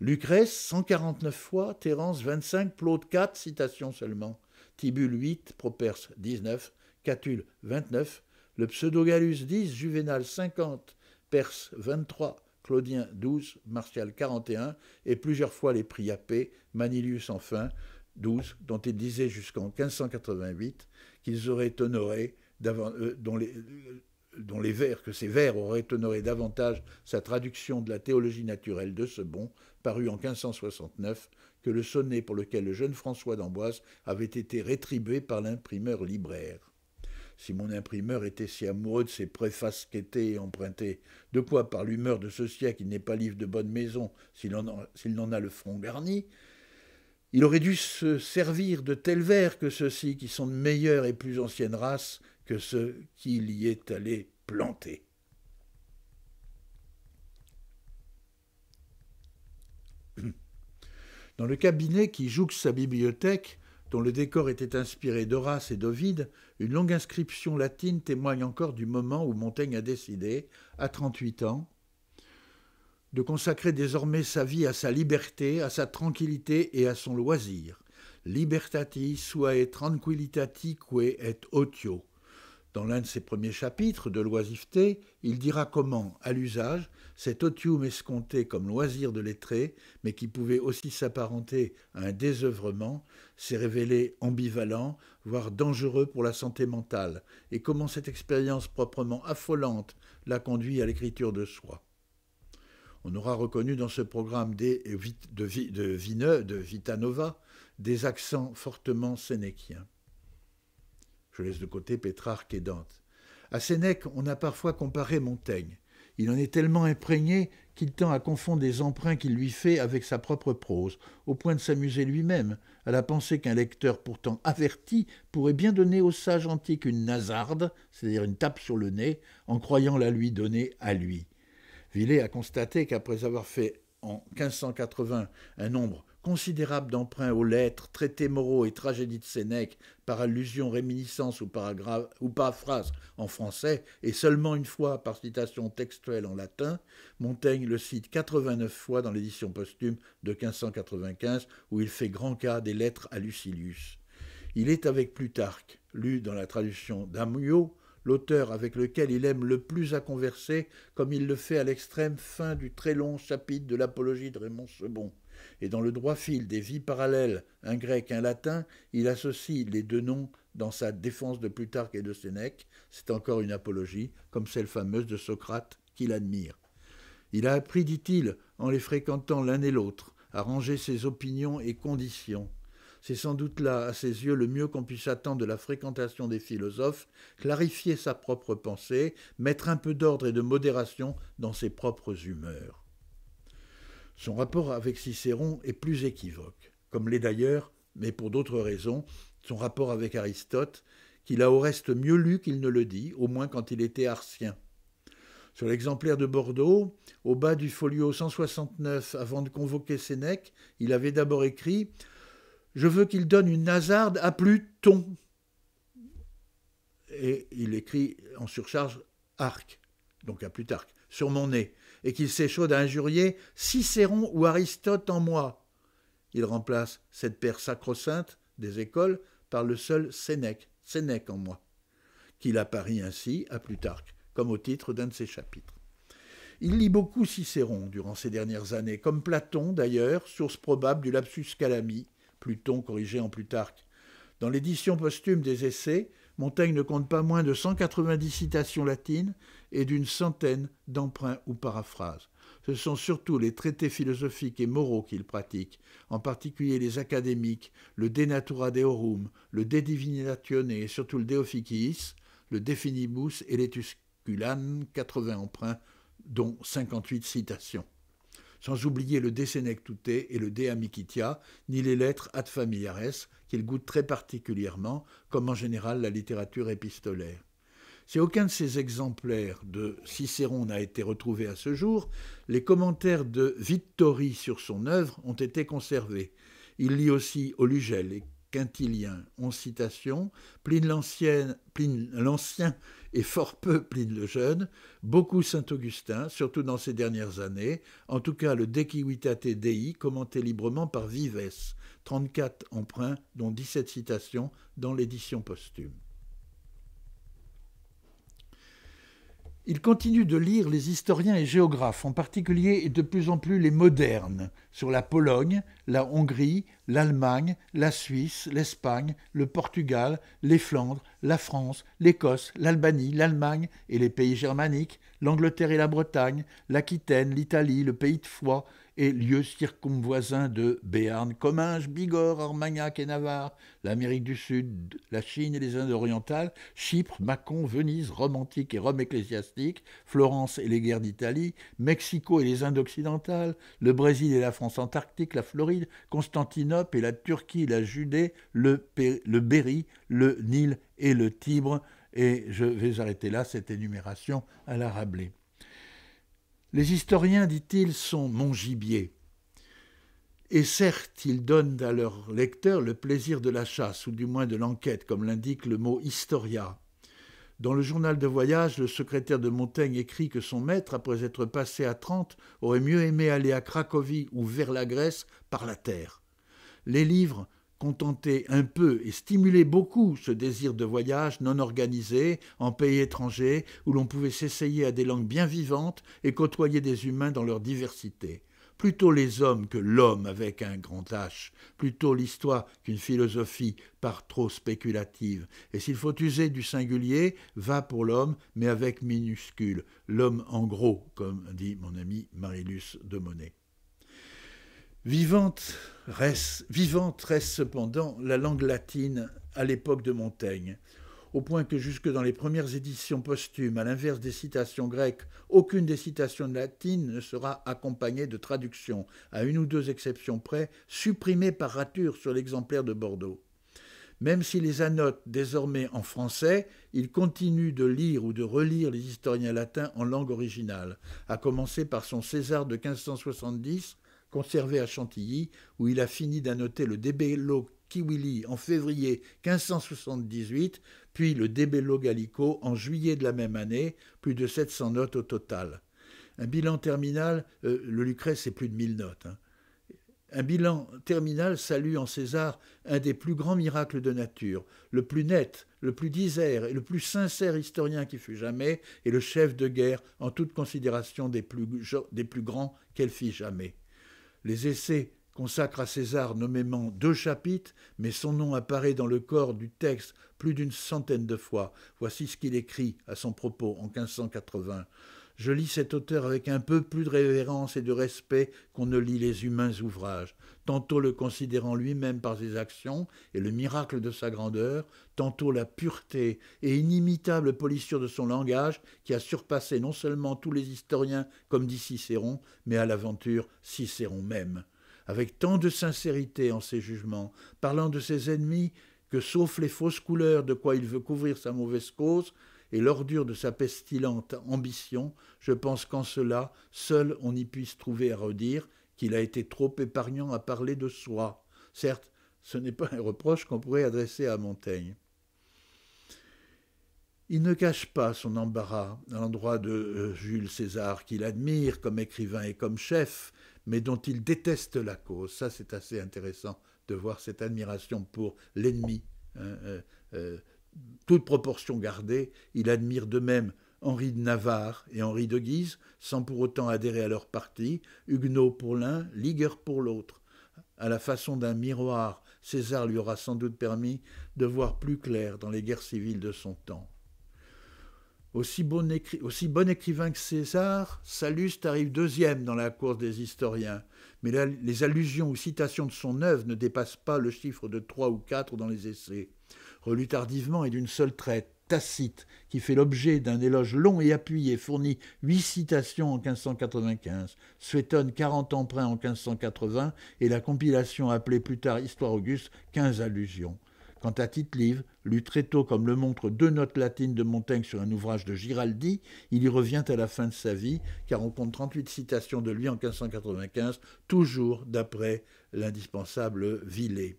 Lucrèce 149 fois, Térence 25, Plaute 4 citations seulement, Tibulle 8, Properce 19, Catulle 29, le Pseudo-Gallus 10, Juvénal 50, Perse 23, Claudien 12, Martial 41, et plusieurs fois les Priapés, Manilius enfin 12, dont il disait jusqu'en 1588 qu'ils auraient honoré, que ces vers auraient honoré davantage sa traduction de la théologie naturelle de ce bon, paru en 1569, que le sonnet pour lequel le jeune François d'Amboise avait été rétribué par l'imprimeur libraire. Si mon imprimeur était si amoureux de ses préfaces quêtées et empruntées, de quoi, par l'humeur de ce siècle, il n'est pas livre de bonne maison s'il n'en a le front garni, il aurait dû se servir de tels vers que ceux-ci, qui sont de meilleure et plus ancienne race que ceux qu'il y est allé planter. Dans le cabinet qui jouxte sa bibliothèque, dont le décor était inspiré d'Horace et d'Ovide, une longue inscription latine témoigne encore du moment où Montaigne a décidé, à 38 ans, de consacrer désormais sa vie à sa liberté, à sa tranquillité et à son loisir. Libertati suae tranquillitatique et otio. Dans l'un de ses premiers chapitres, de l'oisiveté, il dira comment, à l'usage, cet otium escompté comme loisir de lettré, mais qui pouvait aussi s'apparenter à un désœuvrement, s'est révélé ambivalent, voire dangereux pour la santé mentale, et comment cette expérience proprement affolante l'a conduit à l'écriture de soi. On aura reconnu dans ce programme de Vitanova des accents fortement sénéquiens. Je laisse de côté Pétrarque et Dante. À Sénèque, on a parfois comparé Montaigne. Il en est tellement imprégné qu'il tend à confondre les emprunts qu'il lui fait avec sa propre prose, au point de s'amuser lui-même à la pensée qu'un lecteur pourtant averti pourrait bien donner au sage antique une nasarde, c'est-à-dire une tape sur le nez, en croyant la lui donner à lui. Villet a constaté qu'après avoir fait en 1580 un nombre considérable d'emprunts aux lettres, traités moraux et tragédies de Sénèque, par allusion, réminiscence ou paraphrase en français, et seulement une fois par citation textuelle en latin, Montaigne le cite 89 fois dans l'édition posthume de 1595, où il fait grand cas des lettres à Lucilius. Il est avec Plutarque, lu dans la traduction d'Amyot, l'auteur avec lequel il aime le plus à converser, comme il le fait à l'extrême fin du très long chapitre de l'Apologie de Raymond Sebon. Et dans le droit fil des vies parallèles, un grec, un latin, il associe les deux noms dans sa défense de Plutarque et de Sénèque. C'est encore une apologie, comme celle fameuse de Socrate qu'il admire. Il a appris, dit-il, en les fréquentant l'un et l'autre, à ranger ses opinions et conditions. C'est sans doute là, à ses yeux, le mieux qu'on puisse attendre de la fréquentation des philosophes, clarifier sa propre pensée, mettre un peu d'ordre et de modération dans ses propres humeurs. Son rapport avec Cicéron est plus équivoque, comme l'est d'ailleurs, mais pour d'autres raisons, son rapport avec Aristote, qu'il a au reste mieux lu qu'il ne le dit, au moins quand il était arcien. Sur l'exemplaire de Bordeaux, au bas du folio 169, avant de convoquer Sénèque, il avait d'abord écrit « Je veux qu'il donne une nasarde à Pluton. » Et il écrit en surcharge « Arc », donc à Plutarque, « sur mon nez », et qu'il s'échaude à injurier « Cicéron ou Aristote en moi ». Il remplace cette paire sacro-sainte des écoles par le seul Sénèque, « Sénèque en moi », qu'il apparie ainsi à Plutarque, comme au titre d'un de ses chapitres. Il lit beaucoup Cicéron durant ces dernières années, comme Platon d'ailleurs, source probable du lapsus calami, Pluton corrigé en Plutarque. Dans l'édition posthume des Essais, Montaigne ne compte pas moins de 190 citations latines et d'une centaine d'emprunts ou paraphrases. Ce sont surtout les traités philosophiques et moraux qu'il pratique, en particulier les académiques, le De Natura Deorum, le De Divinatione et surtout le De Officiis, le De Finibus et l'Etusculane, 80 emprunts, dont 58 citations. Sans oublier le De Senectute et le De Amicitia, ni les lettres ad familiares, qu'il goûte très particulièrement, comme en général la littérature épistolaire. Si aucun de ces exemplaires de Cicéron n'a été retrouvé à ce jour, les commentaires de Vittori sur son œuvre ont été conservés. Il lit aussi Olugel et Quintilien, 11 citations, Pline l'Ancien et fort peu Pline le Jeune, beaucoup Saint-Augustin, surtout dans ces dernières années, en tout cas le De Civitate Dei, commenté librement par Vives, 34 emprunts, dont 17 citations dans l'édition posthume. Il continue de lire les historiens et géographes, en particulier et de plus en plus les modernes, sur la Pologne, la Hongrie, l'Allemagne, la Suisse, l'Espagne, le Portugal, les Flandres, la France, l'Écosse, l'Albanie, l'Allemagne et les pays germaniques, l'Angleterre et la Bretagne, l'Aquitaine, l'Italie, le pays de Foix et lieux circumvoisins de Béarn, Comminges, Bigorre, Armagnac et Navarre, l'Amérique du Sud, la Chine et les Indes orientales, Chypre, Mâcon, Venise, Rome antique et Rome ecclésiastique, Florence et les guerres d'Italie, Mexico et les Indes occidentales, le Brésil et la France antarctique, la Floride, Constantinople et la Turquie, la Judée, le Berry, le Nil et le Tibre. Et je vais arrêter là cette énumération à la Rabelais. Les historiens, dit-il, sont mon gibier. Et certes, ils donnent à leurs lecteurs le plaisir de la chasse, ou du moins de l'enquête, comme l'indique le mot « historia ». Dans le journal de voyage, le secrétaire de Montaigne écrit que son maître, après être passé à 30, aurait mieux aimé aller à Cracovie ou vers la Grèce par la terre. Les livres contentaient un peu et stimulaient beaucoup ce désir de voyage non organisé en pays étrangers où l'on pouvait s'essayer à des langues bien vivantes et côtoyer des humains dans leur diversité. Plutôt les hommes que l'homme avec un grand H, plutôt l'histoire qu'une philosophie par trop spéculative. Et s'il faut user du singulier, va pour l'homme, mais avec minuscule, l'homme en gros, comme dit mon ami Manilius de Monet. Vivante reste cependant la langue latine à l'époque de Montaigne. au point que jusque dans les premières éditions posthumes, à l'inverse des citations grecques, aucune des citations latines ne sera accompagnée de traduction, à une ou deux exceptions près, supprimée par rature sur l'exemplaire de Bordeaux. Même s'il les annote désormais en français, il continue de lire ou de relire les historiens latins en langue originale, à commencer par son César de 1570, conservé à Chantilly, où il a fini d'annoter le debello Kiwili en février 1578, puis le Debello Gallico en juillet de la même année, plus de 700 notes au total. Un bilan terminal, le Lucrèce c'est plus de 1000 notes. Hein. Un bilan terminal salue en César un des plus grands miracles de nature, le plus net, le plus disert et le plus sincère historien qui fut jamais, et le chef de guerre en toute considération des plus grands qu'elle fit jamais. Les essais consacre à César nommément 2 chapitres, mais son nom apparaît dans le corps du texte plus d'une centaine de fois. Voici ce qu'il écrit à son propos en 1580. « Je lis cet auteur avec un peu plus de révérence et de respect qu'on ne lit les humains ouvrages, tantôt le considérant lui-même par ses actions et le miracle de sa grandeur, tantôt la pureté et inimitable polissure de son langage qui a surpassé non seulement tous les historiens comme dit Cicéron, mais à l'aventure Cicéron même. » Avec tant de sincérité en ses jugements, parlant de ses ennemis que, sauf les fausses couleurs de quoi il veut couvrir sa mauvaise cause et l'ordure de sa pestilente ambition, je pense qu'en cela, seul on y puisse trouver à redire qu'il a été trop épargnant à parler de soi. Certes, ce n'est pas un reproche qu'on pourrait adresser à Montaigne. Il ne cache pas son embarras à l'endroit de Jules César, qu'il admire comme écrivain et comme chef, mais dont il déteste la cause. Ça, c'est assez intéressant de voir cette admiration pour l'ennemi. Toute proportion gardée, il admire de même Henri de Navarre et Henri de Guise, sans pour autant adhérer à leur parti, Huguenot pour l'un, Ligueur pour l'autre. À la façon d'un miroir, César lui aura sans doute permis de voir plus clair dans les guerres civiles de son temps. Aussi bon écrivain que César, Salluste arrive deuxième dans la course des historiens, mais les allusions ou citations de son œuvre ne dépassent pas le chiffre de 3 ou 4 dans les essais. Relu tardivement et d'une seule traite, Tacite, qui fait l'objet d'un éloge long et appuyé, fournit 8 citations en 1595, Suétone 40 emprunts en 1580 et la compilation appelée plus tard Histoire Auguste 15 allusions. Quant à Tite-Live, lu très tôt comme le montrent 2 notes latines de Montaigne sur un ouvrage de Giraldi, il y revient à la fin de sa vie, car on compte 38 citations de lui en 1595, toujours d'après l'indispensable Villet.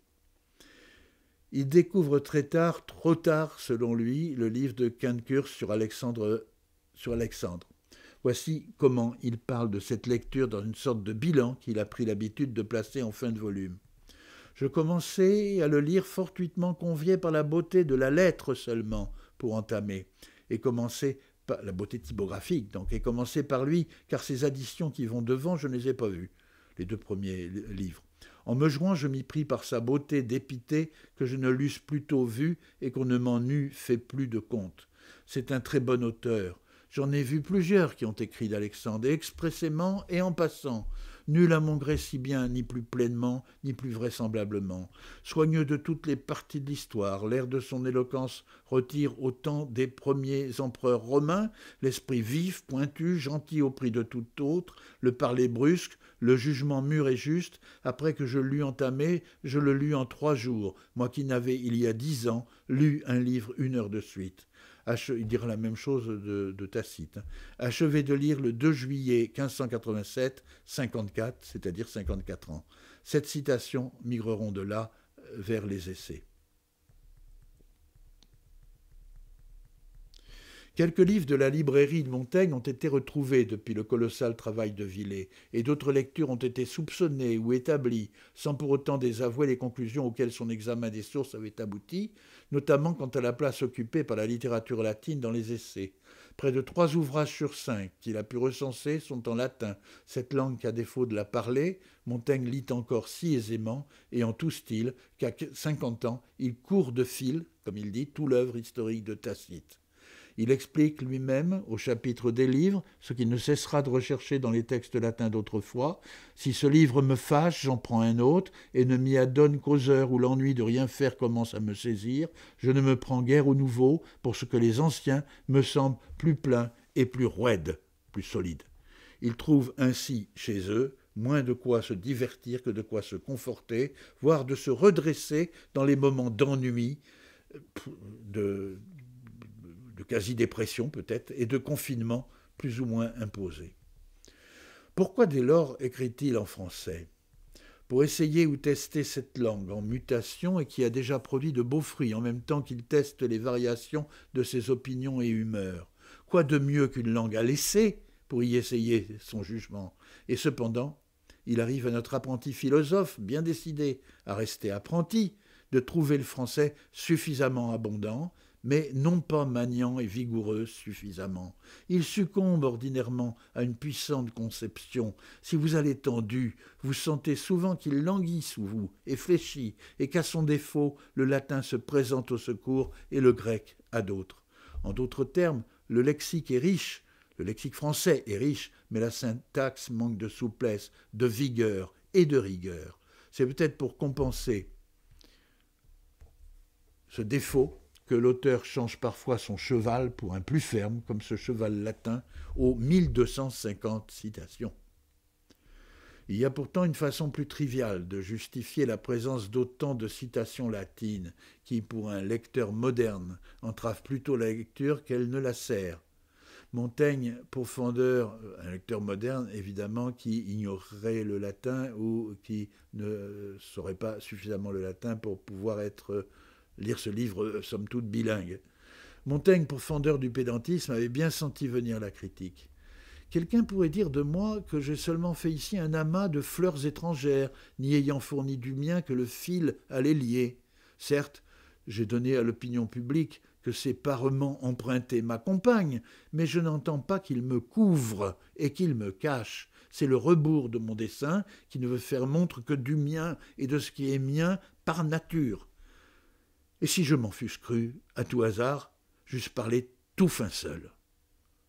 Il découvre très tard, trop tard selon lui, le livre de Quincur sur Alexandre. Voici comment il parle de cette lecture dans une sorte de bilan qu'il a pris l'habitude de placer en fin de volume. Je commençais à le lire fortuitement convié par la beauté de la lettre seulement pour entamer, et commencer par la beauté typographique donc, et commencer par lui, car ces additions qui vont devant, je ne les ai pas vues, les 2 premiers livres. En me jouant, je m'y pris par sa beauté dépitée que je ne l'eusse plutôt vue et qu'on ne m'en eût fait plus de compte. C'est un très bon auteur. J'en ai vu plusieurs qui ont écrit d'Alexandre, et expressément et en passant. Nul à mon gré si bien, ni plus pleinement, ni plus vraisemblablement. Soigneux de toutes les parties de l'histoire, l'air de son éloquence retire au temps des premiers empereurs romains, l'esprit vif, pointu, gentil au prix de tout autre, le parler brusque, le jugement mûr et juste. Après que je l'eus entamé, je le lus en 3 jours, moi qui n'avais, il y a 10 ans, lu un livre 1 heure de suite. Il dira la même chose de Tacite. Achevé de lire le 2 juillet 1587, 54, c'est-à-dire 54 ans. 7 citations migreront de là vers les essais. Quelques livres de la librairie de Montaigne ont été retrouvés depuis le colossal travail de Villet, et d'autres lectures ont été soupçonnées ou établies, sans pour autant désavouer les conclusions auxquelles son examen des sources avait abouti, notamment quant à la place occupée par la littérature latine dans les essais. Près de 3 ouvrages sur 5 qu'il a pu recenser sont en latin, cette langue qu'à défaut de la parler, Montaigne lit encore si aisément et en tout style qu'à 50 ans, il court de fil, comme il dit, tout l'œuvre historique de Tacite. Il explique lui-même au chapitre des livres ce qu'il ne cessera de rechercher dans les textes latins d'autrefois. Si ce livre me fâche, j'en prends un autre et ne m'y adonne qu'aux heures où l'ennui de rien faire commence à me saisir. Je ne me prends guère au nouveau pour ce que les anciens me semblent plus pleins et plus roides, plus solides. Ils trouvent ainsi chez eux moins de quoi se divertir que de quoi se conforter, voire de se redresser dans les moments d'ennui, de quasi-dépression peut-être, et de confinement plus ou moins imposé. Pourquoi dès lors écrit-il en français? Pour essayer ou tester cette langue en mutation et qui a déjà produit de beaux fruits, en même temps qu'il teste les variations de ses opinions et humeurs. Quoi de mieux qu'une langue à laisser pour y essayer son jugement? Et cependant, il arrive à notre apprenti philosophe, bien décidé à rester apprenti, de trouver le français suffisamment abondant, mais non pas maniant et vigoureux suffisamment. Il succombe ordinairement à une puissante conception. Si vous allez tendu, vous sentez souvent qu'il languit sous vous et fléchit, et qu'à son défaut, le latin se présente au secours et le grec à d'autres. En d'autres termes, le lexique est riche, le lexique français est riche, mais la syntaxe manque de souplesse, de vigueur et de rigueur. C'est peut-être pour compenser ce défaut que l'auteur change parfois son cheval pour un plus ferme, comme ce cheval latin, aux 1250 citations. Il y a pourtant une façon plus triviale de justifier la présence d'autant de citations latines qui, pour un lecteur moderne, entrave plutôt la lecture qu'elle ne la sert. Montaigne, profondeur, un lecteur moderne, évidemment, qui ignorerait le latin ou qui ne saurait pas suffisamment le latin pour pouvoir lire ce livre, somme toute, bilingue. Montaigne, profondeur du pédantisme, avait bien senti venir la critique. Quelqu'un pourrait dire de moi que j'ai seulement fait ici un amas de fleurs étrangères, n'y ayant fourni du mien que le fil à les lier. Certes, j'ai donné à l'opinion publique que ces parements empruntés m'accompagnent, mais je n'entends pas qu'ils me couvrent et qu'ils me cachent. C'est le rebours de mon dessein qui ne veut faire montre que du mien et de ce qui est mien par nature. Et si je m'en fusse cru, à tout hasard, j'eusse parlé tout fin seul.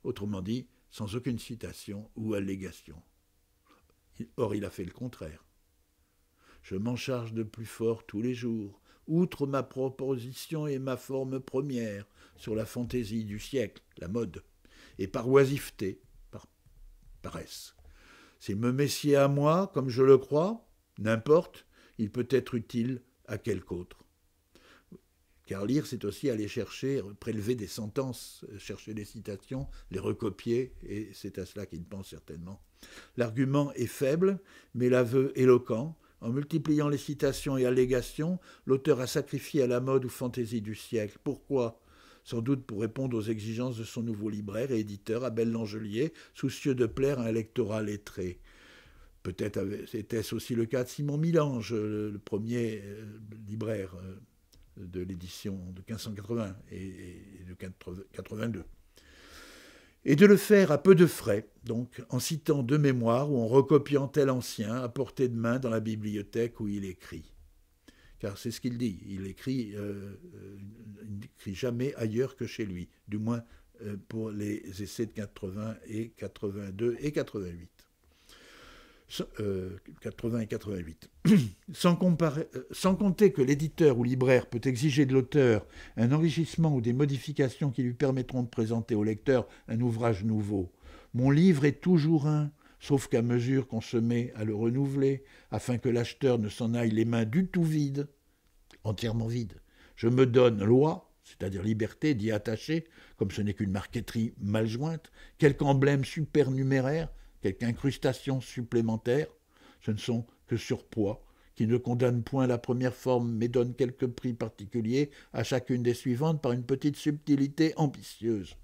Autrement dit, sans aucune citation ou allégation. Or, il a fait le contraire. Je m'en charge de plus fort tous les jours, outre ma proposition et ma forme première, sur la fantaisie du siècle, la mode, et par oisiveté, par paresse. S'il me messier à moi, comme je le crois, n'importe, il peut être utile à quelque autre. Car lire, c'est aussi aller chercher, prélever des sentences, chercher des citations, les recopier, et c'est à cela qu'il pense certainement. L'argument est faible, mais l'aveu éloquent. En multipliant les citations et allégations, l'auteur a sacrifié à la mode ou fantaisie du siècle. Pourquoi? Sans doute pour répondre aux exigences de son nouveau libraire et éditeur, Abel Langelier, soucieux de plaire à un lectorat lettré. Peut-être était-ce aussi le cas de Simon Milange, le premier libraire de l'édition de 1580 et de 82. Et de le faire à peu de frais, donc en citant de mémoire ou en recopiant tel ancien à portée de main dans la bibliothèque où il écrit. Car c'est ce qu'il dit, il n'écrit jamais ailleurs que chez lui, du moins pour les essais de 80 et 82 et 88. 80 et 88. Sans compter que l'éditeur ou libraire peut exiger de l'auteur un enrichissement ou des modifications qui lui permettront de présenter au lecteur un ouvrage nouveau. Mon livre est toujours un, sauf qu'à mesure qu'on se met à le renouveler, afin que l'acheteur ne s'en aille les mains du tout vides, entièrement vides. Je me donne loi, c'est-à-dire liberté, d'y attacher, comme ce n'est qu'une marqueterie mal jointe, quelque emblème supernuméraire, quelque incrustation supplémentaire, ce ne sont que surpoids, qui ne condamnent point la première forme mais donnent quelque prix particulier à chacune des suivantes par une petite subtilité ambitieuse.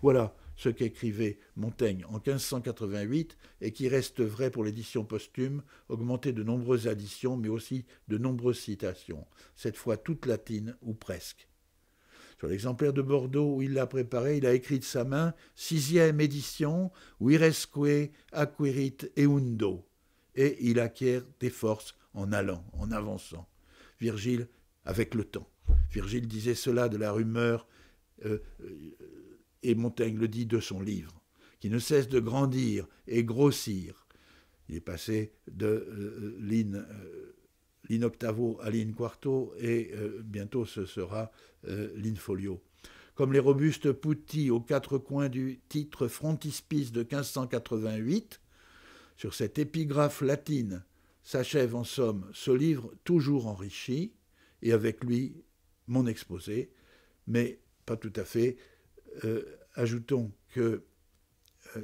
Voilà ce qu'écrivait Montaigne en 1588 et qui reste vrai pour l'édition posthume, augmentée de nombreuses additions mais aussi de nombreuses citations, cette fois toutes latines ou presque. Sur l'exemplaire de Bordeaux où il l'a préparé, il a écrit de sa main « 6e édition, viresque acquirit eundo » et il acquiert des forces en allant, en avançant. Virgile avec le temps. Virgile disait cela de la rumeur et Montaigne le dit de son livre, qui ne cesse de grandir et grossir. Il est passé de line octavo à line quarto et bientôt ce sera line folio. Comme les robustes poutis aux quatre coins du titre frontispice de 1588, sur cette épigraphe latine s'achève en somme ce livre toujours enrichi, et avec lui mon exposé, mais pas tout à fait. Ajoutons que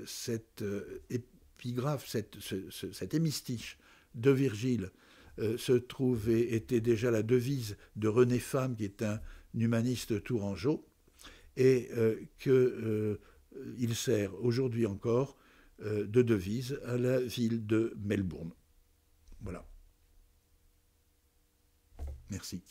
cette épigraphe, cette hémistiche de Virgile se trouve et était déjà la devise de René Pham, qui est un humaniste tourangeau, et qu'il sert aujourd'hui encore de devise à la ville de Melbourne. Voilà. Merci.